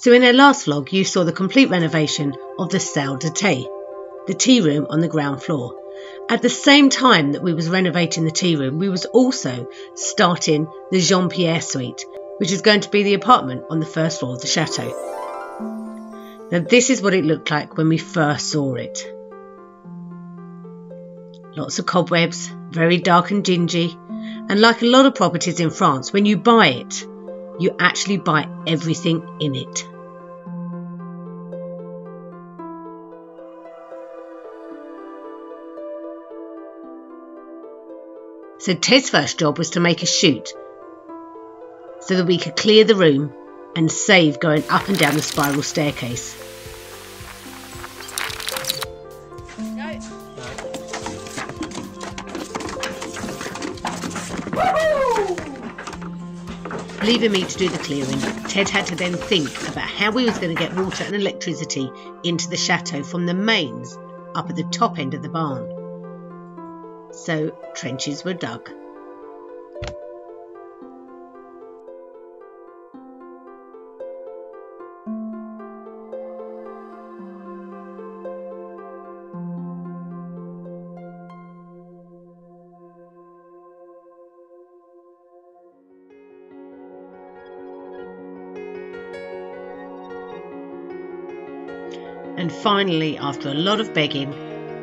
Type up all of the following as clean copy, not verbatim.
So in our last vlog you saw the complete renovation of the salle de tea, the tea room on the ground floor. At the same time that we was renovating the tea room, we was also starting the Jean-Pierre suite, which is going to be the apartment on the first floor of the chateau. Now this is what it looked like when we first saw it. Lots of cobwebs, very dark and dingy, and like a lot of properties in France, when you buy it, you actually buy everything in it. So Ted's first job was to make a chute so that we could clear the room and save going up and down the spiral staircase. Leaving me to do the clearing, Ted had to then think about how we was going to get water and electricity into the chateau from the mains up at the top end of the barn. So trenches were dug. And finally, after a lot of begging,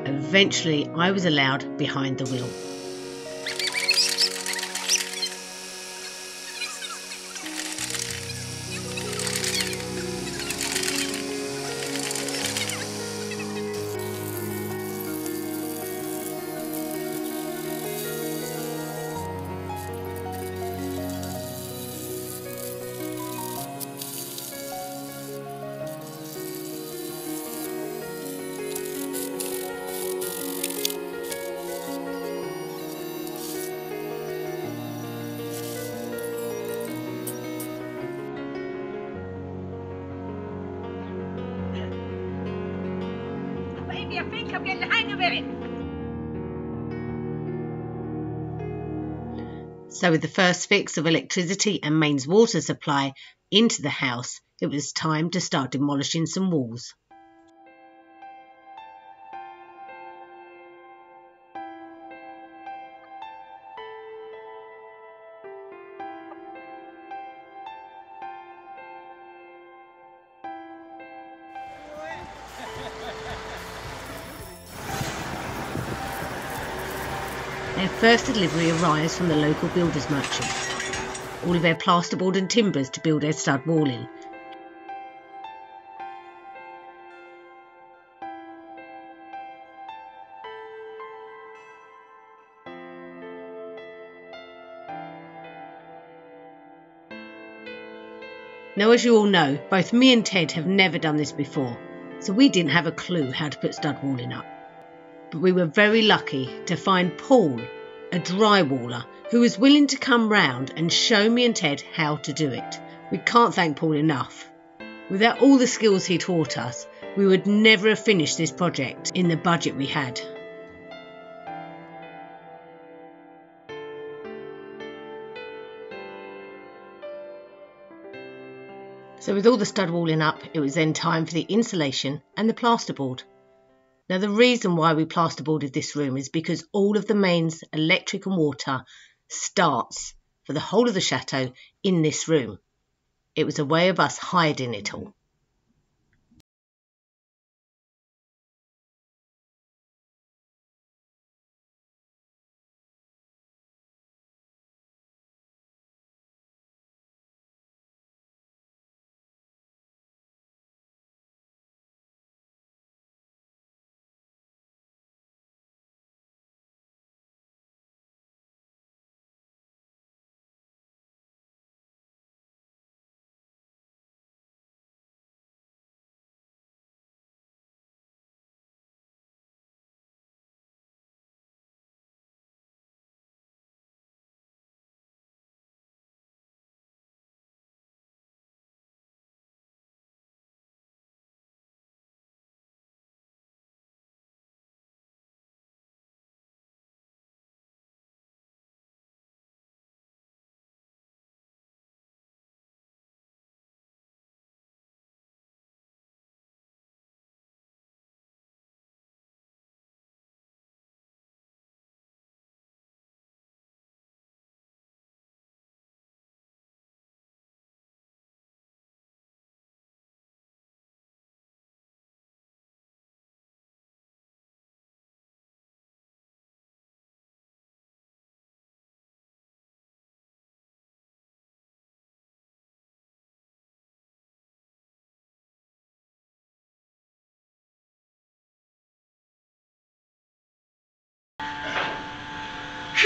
eventually I was allowed behind the wheel. I think I'm getting the hang of it. So with the first fix of electricity and mains water supply into the house, it was time to start demolishing some walls. Their first delivery arrives from the local builders merchant. All of their plasterboard and timbers to build their stud walling. Now, as you all know, both me and Ted have never done this before, so we didn't have a clue how to put stud walling up. But we were very lucky to find Paul, a drywaller, who was willing to come round and show me and Ted how to do it. We can't thank Paul enough. Without all the skills he taught us, we would never have finished this project in the budget we had. So with all the stud walling up, it was then time for the insulation and the plasterboard. Now the reason why we plasterboarded this room is because all of the mains, electric and water starts for the whole of the chateau in this room. It was a way of us hiding it all.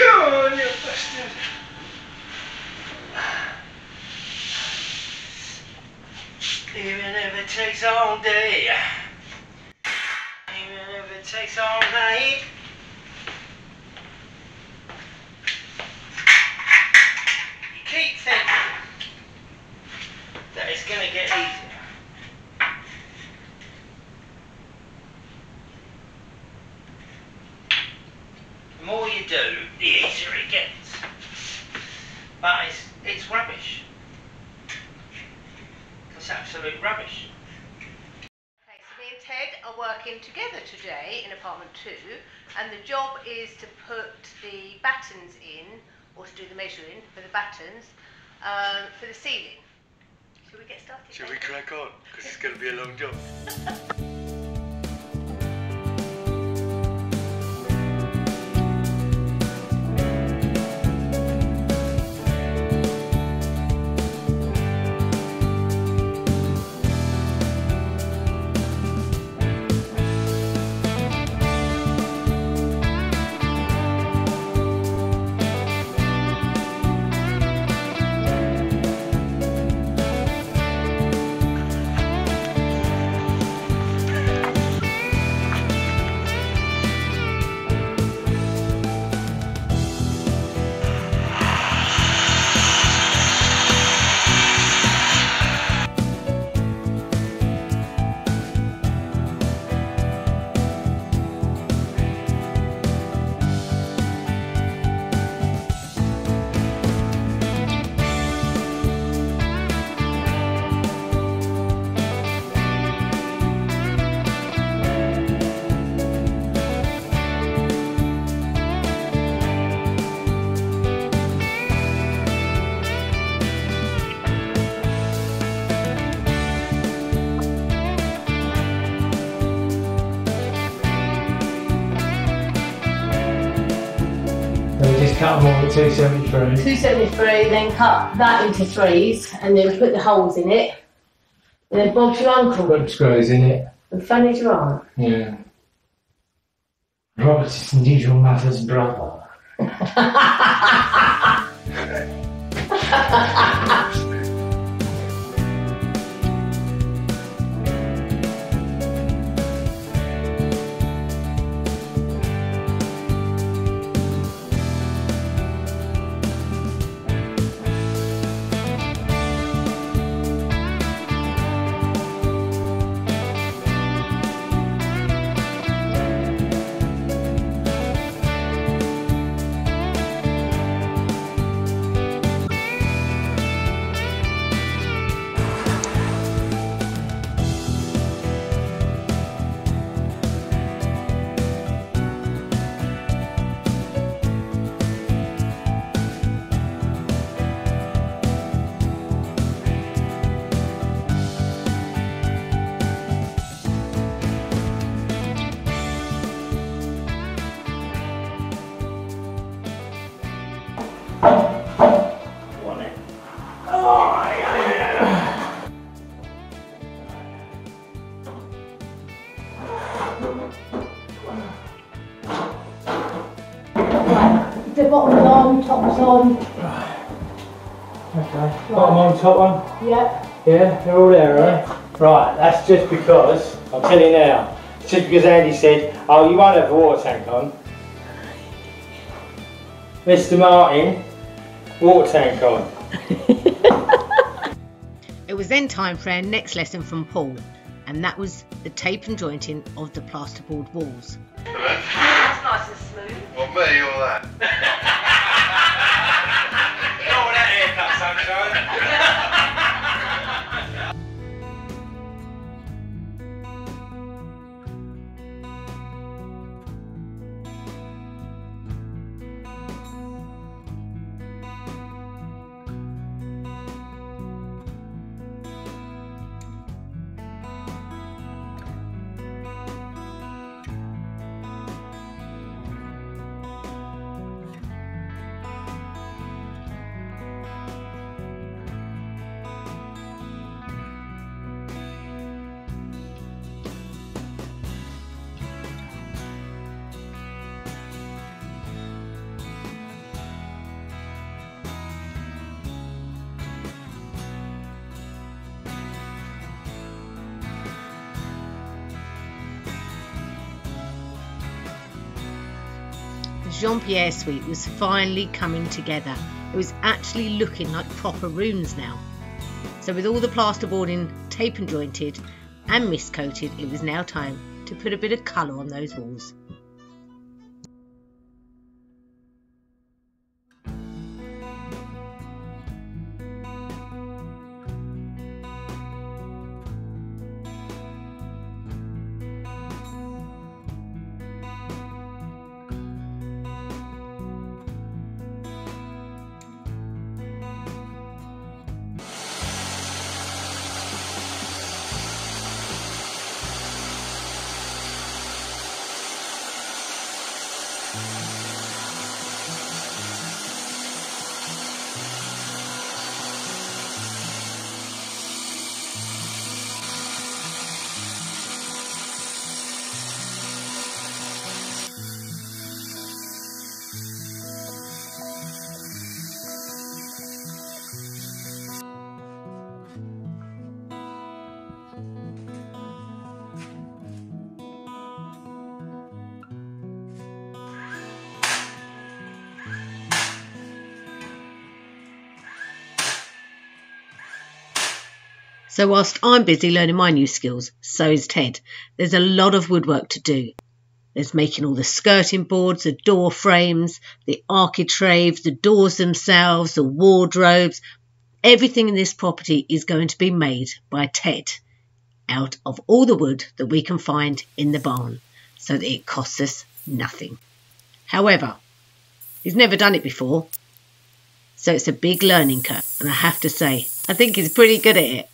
Curious bastard. Even if it takes all day, even if it takes all night. Keep thinking that it's going to get easier. The more you do, the easier it gets. But it's rubbish. It's absolute rubbish. Okay, so me and Ted are working together today in apartment 2, and the job is to put the battens in, or to do the measuring for the battens for the ceiling. Shall we get started? Shall we crack on? Because it's going to be a long job. Cut them all at 273. 273, then cut that into threes, and then put the holes in it. And then Bob's your uncle. Bob screws in it. And Fanny's your aunt. Yeah. Robert is indeed your mother's brother. Top one? Yeah. Yeah, they're all there, right? Yeah. Right, that's just because, I'll tell you now, it's just because Andy said, oh, you won't have a water tank on. Mr. Martin, water tank on. It was then time for our next lesson from Paul, and that was the tape and jointing of the plasterboard walls. That's nice and smooth. Well, me, all that. Jean-Pierre suite was finally coming together. It was actually looking like proper rooms now. So with all the plasterboarding tape and jointed and mist coated, it was now time to put a bit of colour on those walls. So whilst I'm busy learning my new skills, so is Ted. There's a lot of woodwork to do. There's making all the skirting boards, the door frames, the architraves, the doors themselves, the wardrobes. Everything in this property is going to be made by Ted out of all the wood that we can find in the barn, so that it costs us nothing. However, he's never done it before, so it's a big learning curve, and I have to say, I think he's pretty good at it.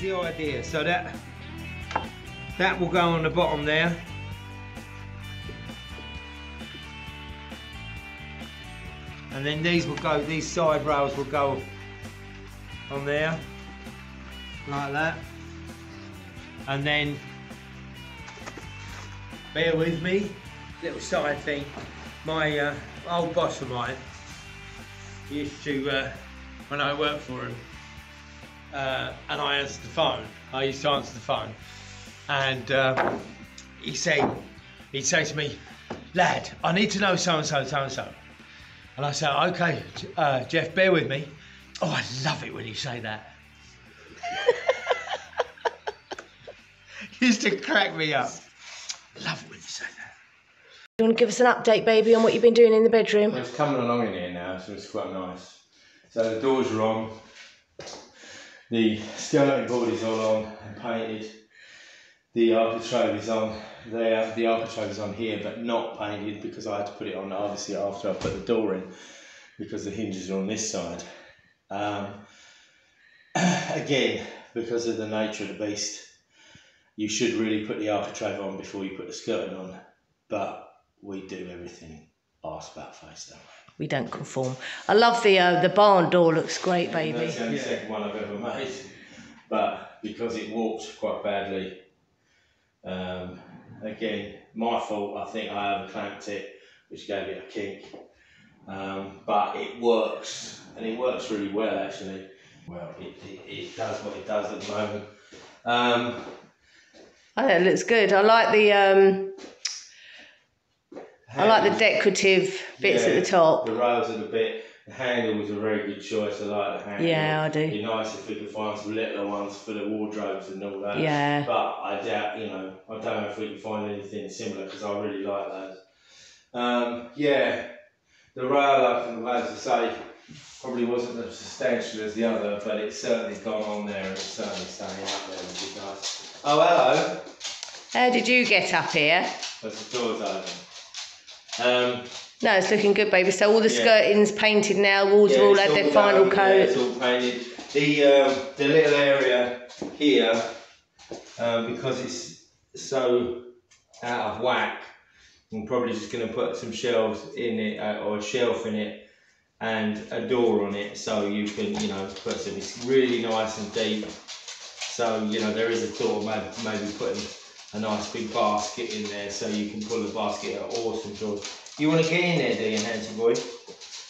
The idea, so that will go on the bottom there, and then these will go, these side rails will go on there like that, and then bear with me, little side thing, my old boss of mine used to, when I worked for him, and I answered the phone. I used to answer the phone, and he'd say to me, "Lad, I need to know so and so, so and so." And I said, "Okay, Jeff, bear with me." Oh, I love it when you say that. Used to crack me up. Love it when you say that. You want to give us an update, baby, on what you've been doing in the bedroom? Well, it's coming along in here now, so it's quite nice. So the doors are on. The skirting board is all on and painted. The architrave is on there. The architrave is on here, but not painted because I had to put it on obviously after I put the door in, because the hinges are on this side. Again, because of the nature of the beast, you should really put the architrave on before you put the skirting on. But we do everything arse about face, don't we? We don't conform. I love the barn door, looks great, baby. That's the only second one I've ever made, but because it warped quite badly, again, my fault, I think I overclamped it, which gave it a kink, but it works, and it works really well actually. Well, it does what it does at the moment. I think it looks good. I like the decorative bits at the top. The rails are the bit. The handle was a very good choice. I like the handle. Yeah, I do. It'd be nice if we could find some little ones for the wardrobes and all that. Yeah. But I doubt, you know, I don't know if we can find anything similar because I really like those. Yeah, the rail up, as I say, probably wasn't as substantial as the other, but it's certainly gone on there and it's certainly staying up there, which is nice. Oh, hello. How did you get up here? Because the door's open. No, it's looking good, baby. So all the skirting's painted now. Walls have all had their final coat. Yeah, it's all painted. The little area here, because it's so out of whack. I'm probably just going to put some shelves in it, or a shelf in it, and a door on it, so you can, you know, put some. It's really nice and deep. So, you know, there is a thought of maybe putting a nice big basket in there, so you can pull the basket out. Awesome, George. You want to get in there, do you, handsome boy?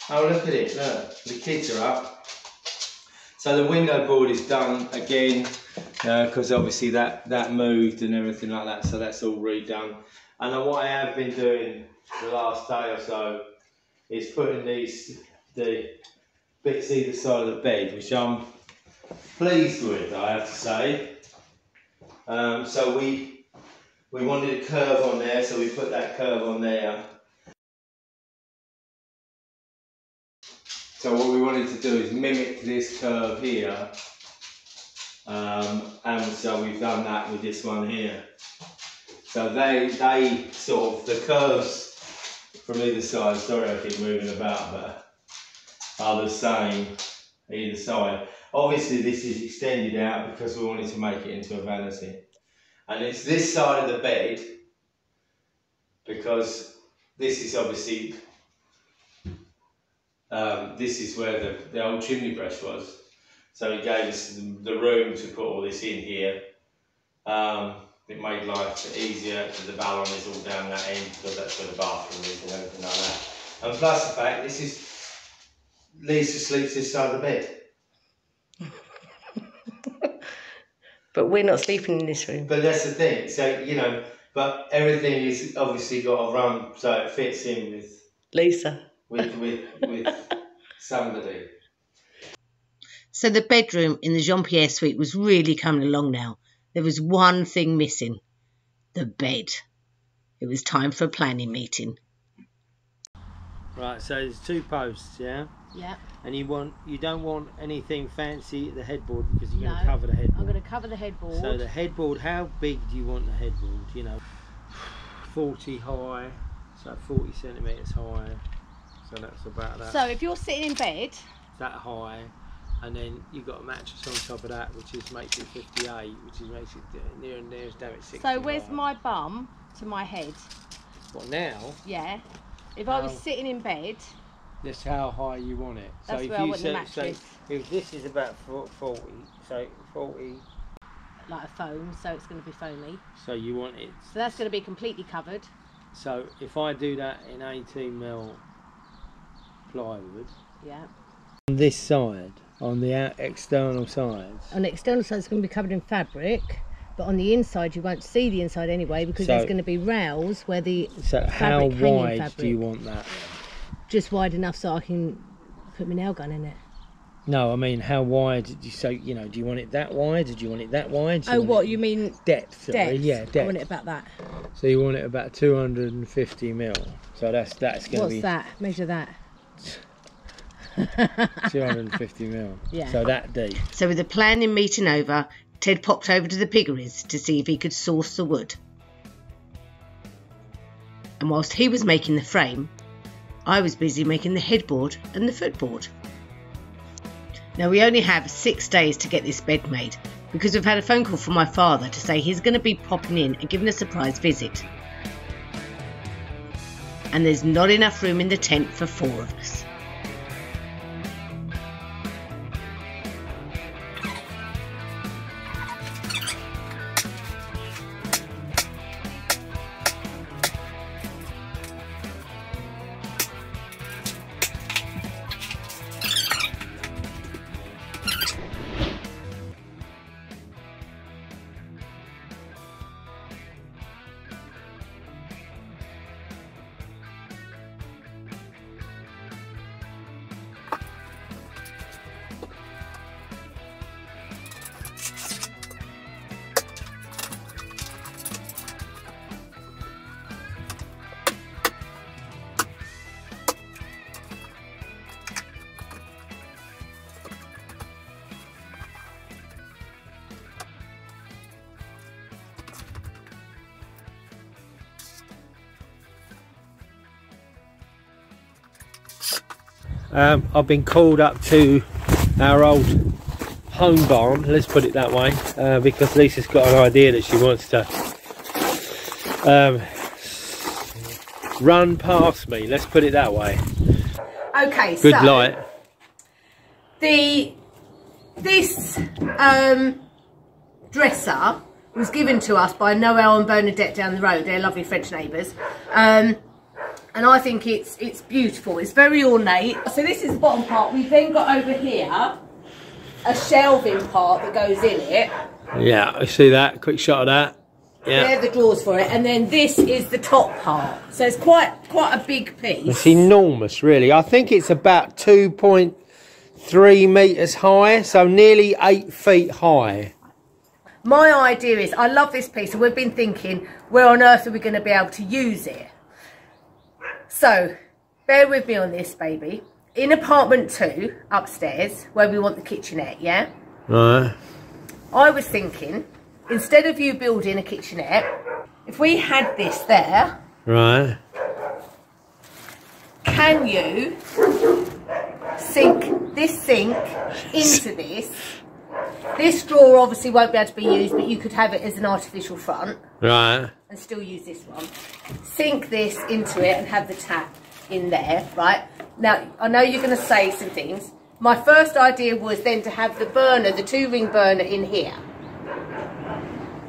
Oh, look at it. Look, the kids are up. So the window board is done again, because obviously that moved and everything like that, so that's all redone. And then what I have been doing the last day or so is putting the bits either side of the bed, which I'm pleased with, I have to say. So we wanted a curve on there, so we put that curve on there. So what we wanted to do is mimic this curve here, and so we've done that with this one here. So they sort of, the curves from either side, sorry I keep moving about, but are the same either side. Obviously this is extended out because we wanted to make it into a vanity. And it's this side of the bed, because this is obviously, this is where the old chimney brush was, so it gave us the room to put all this in here. It made life easier because the balcony is all down that end, because that's where the bathroom is and everything like that. And plus the fact, this is, Lisa sleeps this side of the bed. But we're not sleeping in this room. But that's the thing, so, you know, but everything is obviously got to run so it fits in with... Lisa. With somebody. So the bedroom in the Jean-Pierre suite was really coming along now. There was one thing missing: the bed. It was time for a planning meeting. Right, so there's two posts, yeah? Yeah. And you don't want anything fancy at the headboard, because you're going to cover the headboard. I'm going to cover the headboard. So the headboard, how big do you want the headboard? You know, 40 high, so 40 centimetres high. So that's about that. So if you're sitting in bed, that high, and then you've got a mattress on top of that, which is makes it 58, which is makes it near and near as damn it 60. So where's my bum to my head? What, now? Yeah. If I was sitting in bed, that's how high you want it. That's so where I want the mattress. So if this is about 40, so 40. Like a foam, so it's going to be foamy. So you want it. So that's going to be completely covered. So if I do that in 18mm. Plywood. Yeah. On this side, on the external sides. On the external side, it's going to be covered in fabric, but on the inside, you won't see the inside anyway, because there's going to be rails where the fabric, how wide fabric. Do you want that? Just wide enough so I can put my nail gun in it. No, I mean, how wide? So, you know, do you want it that wide? Or do you want it that wide? Oh, what, you mean depth? Depth. Yeah, depth. I want it about that. So you want it about 250mm. So that's going to be. What's that? Measure that. 250mm. Yeah. So that deep. So with the planning meeting over, Ted popped over to the piggeries to see if he could source the wood. And whilst he was making the frame, I was busy making the headboard and the footboard. Now we only have 6 days to get this bed made, because we've had a phone call from my father to say he's going to be popping in and giving a surprise visit. And there's not enough room in the tent for 4 of us. I've been called up to our old home barn, let's put it that way, because Lisa's got an idea that she wants to run past me, let's put it that way. Okay, good so light. This dresser was given to us by Noel and Bernadette down the road. They're lovely French neighbours. And I think it's beautiful. It's very ornate. So this is the bottom part. We've then got over here a shelving part that goes in it. Yeah, I see that. Quick shot of that. Yeah. They're the drawers for it. And then this is the top part. So it's quite a big piece. It's enormous, really. I think it's about 2.3 metres high, so nearly 8 feet high. My idea is, I love this piece, and we've been thinking, where on earth are we going to be able to use it? So, bear with me on this, baby. In apartment 2, upstairs, where we want the kitchenette, yeah? Right. I was thinking, instead of you building a kitchenette, if we had this there... Right. Can you sink this sink into this? This drawer obviously won't be able to be used, but you could have it as an artificial front. Right. And still use this one. Sink this into it and have the tap in there, right? Now, I know you're going to say some things. My first idea was then to have the burner, the 2-ring burner in here.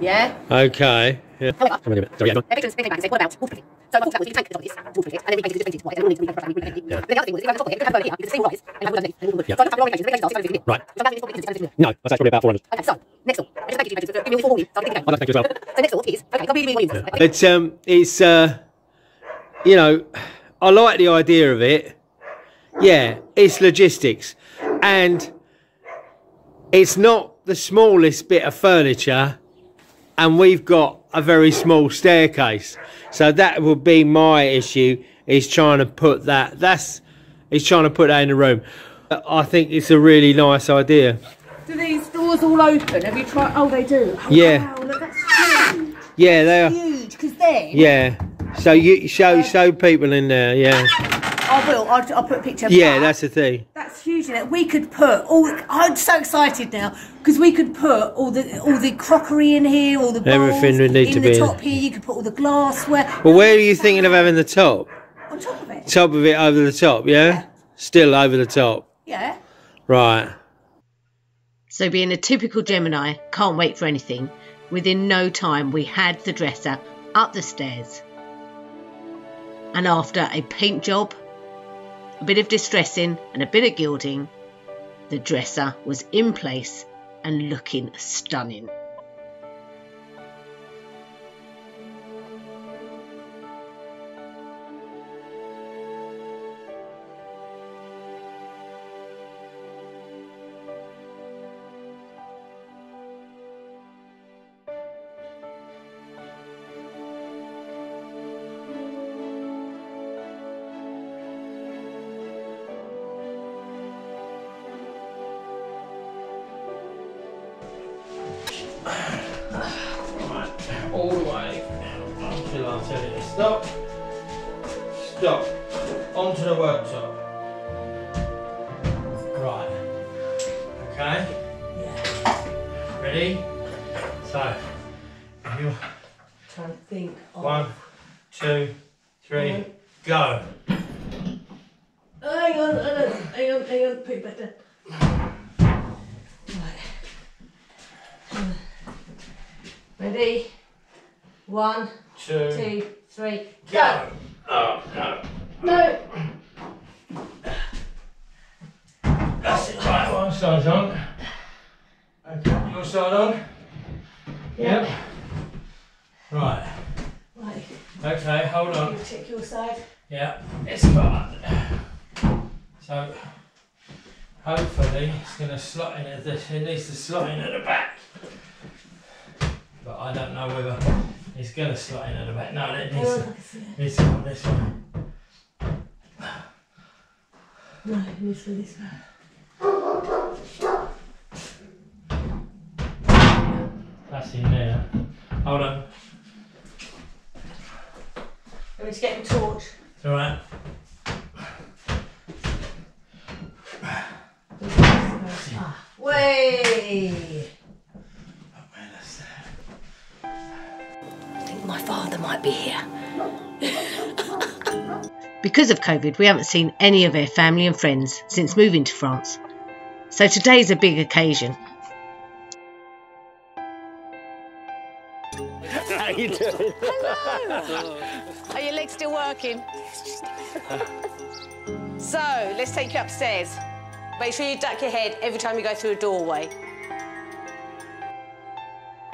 Yeah? Okay. Yeah. Right. No, I say probably about 400. Okay, so next door. It's you know, I like the idea of it. Yeah, it's logistics, and it's not the smallest bit of furniture, and we've got a very small staircase, so that would be my issue, is trying to put that. He's trying to put that in the room. I think it's a really nice idea. Do these doors all open? Have you tried? Oh, they do. Oh, yeah. Wow, look, that's huge. Yeah, they are. Huge, because they. Yeah. So you show people in there. Yeah. I will. I'll put a picture. Yeah, that's the thing. That's huge. Isn't it? We could put all. I'm so excited now because we could put all the crockery in here, all the bowls, everything would need to be in the top here. You could put all the glassware. Well, where are you thinking of having the top? On top of it. Top of it, over the top. Yeah. Still over the top. Yeah. Right. So being a typical Gemini, can't wait for anything. Within no time, we had the dresser up the stairs. And after a paint job, a bit of distressing and a bit of gilding, the dresser was in place and looking stunning. All the way until I tell you to stop. Stop. Onto the worktop. Right. Okay. Yeah. Ready? So, you're trying to think. Of... 1, 2, 3, go. Hang on, put it back down. Right. Ready? 1, 2, 3, go! Oh, no. No! That's it, right, one side's on. Okay, your side on? Yep. Right. Right. Okay, hold on. You check your side. Yeah, it's got under. So, hopefully it's going to slot in at this, it needs to slot in at the back. But I don't know whether... It's going to slide in at the back. No, it needs to go on this one. No, it needs to go this one. That's in there. Hold on. Let me just get the torch. It's alright. Way! My father might might be here. Because of COVID, we haven't seen any of our family and friends since moving to France. So today's a big occasion. How you doing? Hello. Are your legs still working? So, let's take you upstairs. Make sure you duck your head every time you go through a doorway.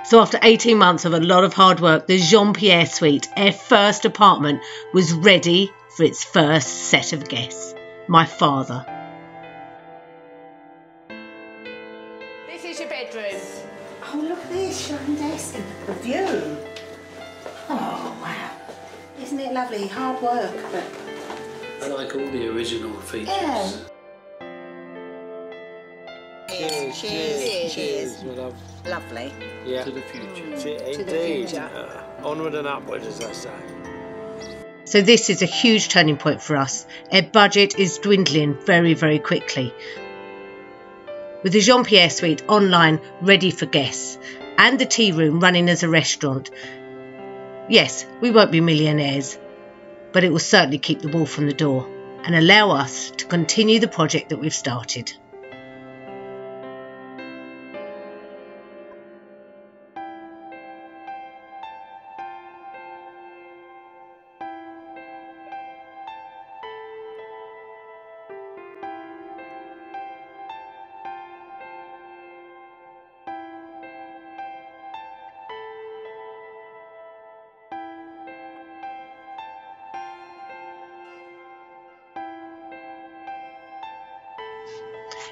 So after 18 months of a lot of hard work, the Jean-Pierre suite, our first apartment, was ready for its first set of guests. My father. This is your bedroom. Oh, look at this, Shandes. The view. Oh, wow. Isn't it lovely? Hard work, but... I like all the original features. Yeah. Cheers, cheers, cheers, my love. Lovely. Yeah. To the future. Mm. To the future. Onward and upward, as I say. So this is a huge turning point for us. Our budget is dwindling very, very quickly. With the Jean-Pierre suite online, ready for guests, and the tea room running as a restaurant. Yes, we won't be millionaires, but it will certainly keep the wall from the door and allow us to continue the project that we've started.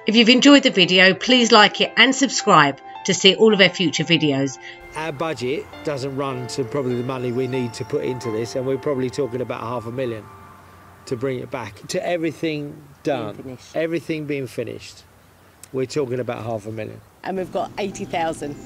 If you've enjoyed the video, please like it and subscribe to see all of our future videos. Our budget doesn't run to probably the money we need to put into this, and we're probably talking about £500,000 to bring it back. To everything done, everything being finished, we're talking about £500,000. And we've got 80,000.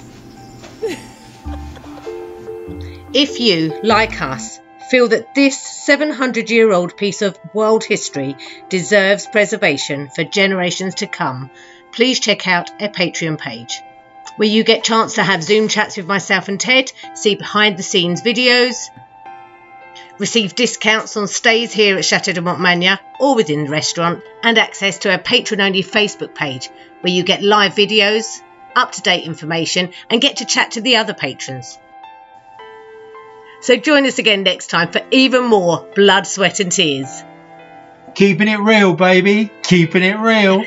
If you, like us, feel that this 700-year-old piece of world history deserves preservation for generations to come, please check out our Patreon page, where you get a chance to have Zoom chats with myself and Ted, see behind-the-scenes videos, receive discounts on stays here at Chateau de Montmagner or within the restaurant, and access to our patron-only Facebook page, where you get live videos, up-to-date information, and get to chat to the other patrons. So join us again next time for even more blood, sweat and tears. Keeping it real, baby. Keeping it real.